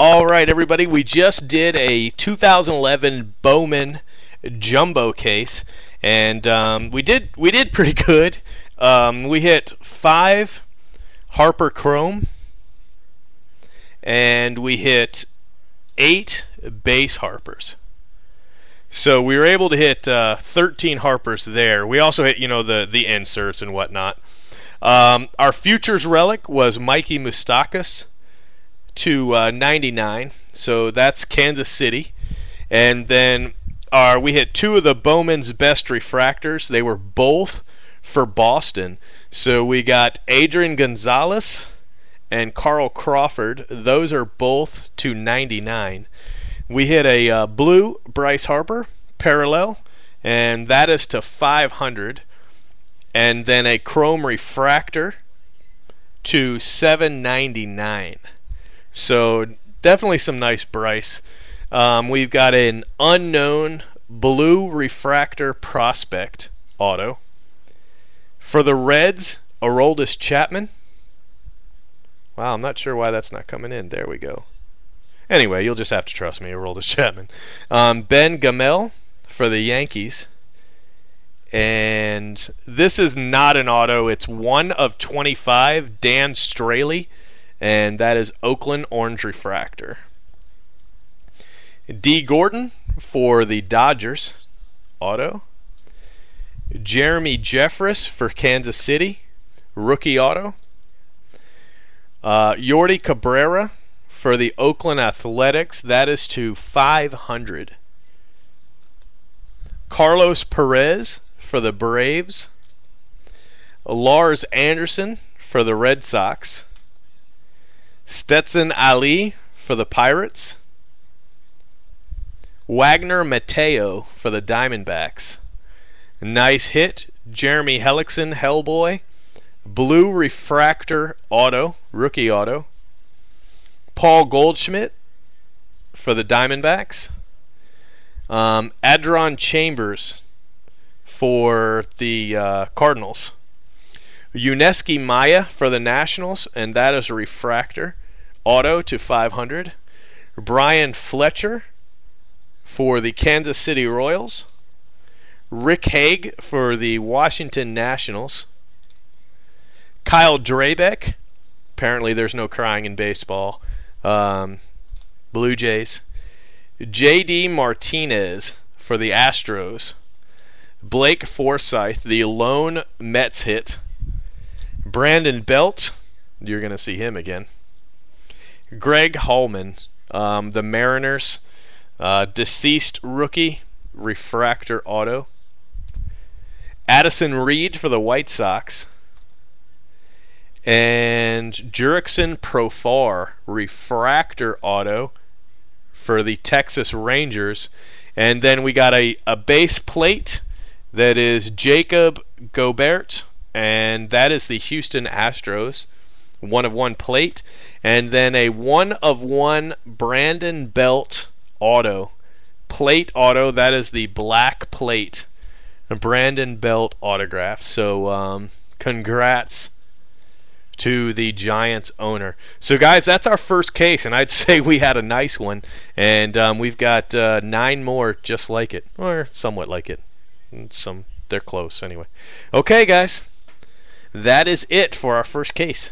All right, everybody, we just did a 2011 Bowman jumbo case, and we did pretty good. We hit 5 Harper Chrome, and we hit 8 base Harpers. So we were able to hit 13 Harpers there. We also hit, you know, the inserts and whatnot. Our futures relic was Mikey Moustakas to 99, so that's Kansas City. And then we hit 2 of the Bowman's best refractors. They were both for Boston, so we got Adrian Gonzalez and Carl Crawford. Those are both to 99. We hit a blue Bryce Harper parallel, and that is to 500. And then a chrome refractor to 799. So definitely some nice Bryce. We've got an unknown blue refractor prospect auto. For the Reds, Aroldis Chapman. Wow, I'm not sure why that's not coming in. There we go. Anyway, you'll just have to trust me, Aroldis Chapman. Ben Gamel for the Yankees. And this is not an auto. It's 1 of 25, Dan Straley, and that is Oakland Orange refractor. D. Gordon for the Dodgers auto. Jeremy Jeffress for Kansas City, rookie auto. Jordy Cabrera for the Oakland Athletics, that is to 500. Carlos Perez for the Braves. Lars Anderson for the Red Sox. Stetson Ali for the Pirates. Wagner Mateo for the Diamondbacks. Nice hit, Jeremy Hellickson, Hellboy. Blue refractor auto, rookie auto. Paul Goldschmidt for the Diamondbacks. Adron Chambers for the Cardinals. Yunieski Maya for the Nationals, and that is a refractor auto to 500. Brian Fletcher for the Kansas City Royals. Rick Haig for the Washington Nationals. Kyle Drabeck, apparently there's no crying in baseball, Blue Jays. JD Martinez for the Astros. Blake Forsyth, the lone Mets hit. Brandon Belt, you're going to see him again. Greg Halman, the Mariners, deceased rookie, refractor auto. Addison Reed for the White Sox. And Jurickson Profar, refractor auto for the Texas Rangers. And then we got a base plate that is Jacob Gobert, and that is the Houston Astros, 1 of 1 plate. And then a 1 of 1 Brandon Belt auto, plate auto, that is the black plate, Brandon Belt autograph. So congrats to the Giants owner. So guys, that's our first case, and I'd say we had a nice one, and we've got 9 more just like it, or somewhat like it, and some, they're close anyway. Okay guys, that is it for our first case.